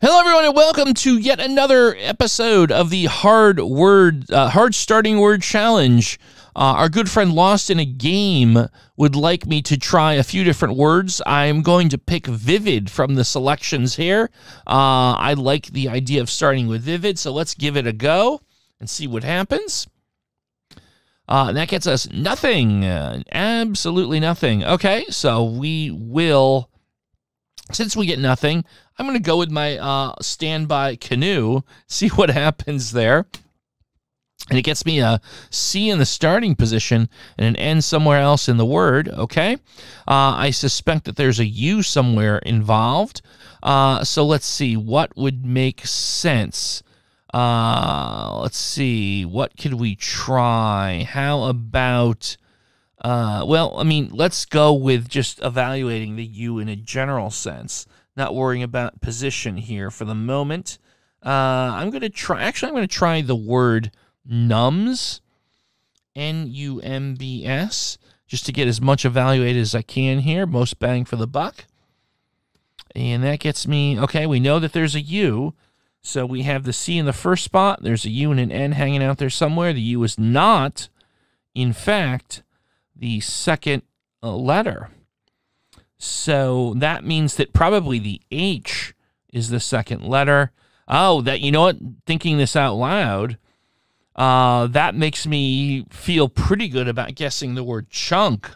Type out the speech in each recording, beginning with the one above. Hello, everyone, and welcome to yet another episode of the Hard Starting Word Challenge. Our good friend Lost in a Game would like me to try a few different words. I'm going to pick Vivid from the selections here. I like the idea of starting with Vivid, so let's give it a go and see what happens. And that gets us nothing, absolutely nothing. Okay, so we will... Since we get nothing, I'm going to go with my standby canoe, see what happens there. And it gets me a C in the starting position and an N somewhere else in the word, okay? I suspect that there's a U somewhere involved. So let's see, what would make sense? Let's see, what could we try? How about... well, I mean, let's go with just evaluating the U in a general sense, not worrying about position here for the moment. I'm going to try, actually, I'm going to try the word numbs, N-U-M-B-S, just to get as much evaluated as I can here, most bang for the buck. And that gets me, okay, we know that there's a U, so we have the C in the first spot. There's a U and an N hanging out there somewhere. The U is not, in fact... the second letter. So that means that probably the H is the second letter. Oh, that, you know what? Thinking this out loud, that makes me feel pretty good about guessing the word chunk.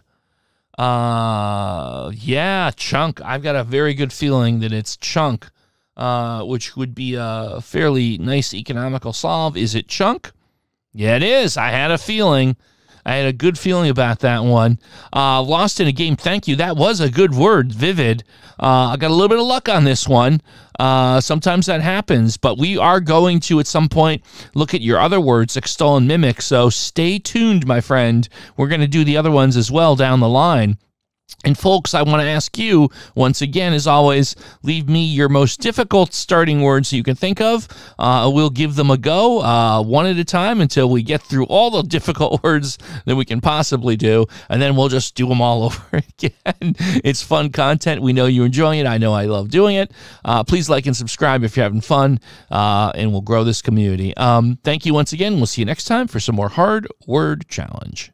Yeah, chunk. I've got a very good feeling that it's chunk, which would be a fairly nice economical solve. Is it chunk? Yeah, it is. I had a feeling. I had a good feeling about that one. Lost in a Game, thank you. That was a good word, Vivid. I got a little bit of luck on this one. Sometimes that happens, but we are going to, at some point, look at your other words, extol and mimic, so stay tuned, my friend. We're going to do the other ones as well down the line. And folks, I want to ask you, once again, as always, leave me your most difficult starting words you can think of. We'll give them a go one at a time until we get through all the difficult words that we can possibly do, and then we'll just do them all over again. It's fun content. We know you're enjoying it. I know I love doing it. Please like and subscribe if you're having fun, and we'll grow this community. Thank you once again. We'll see you next time for some more Hard Word Challenge.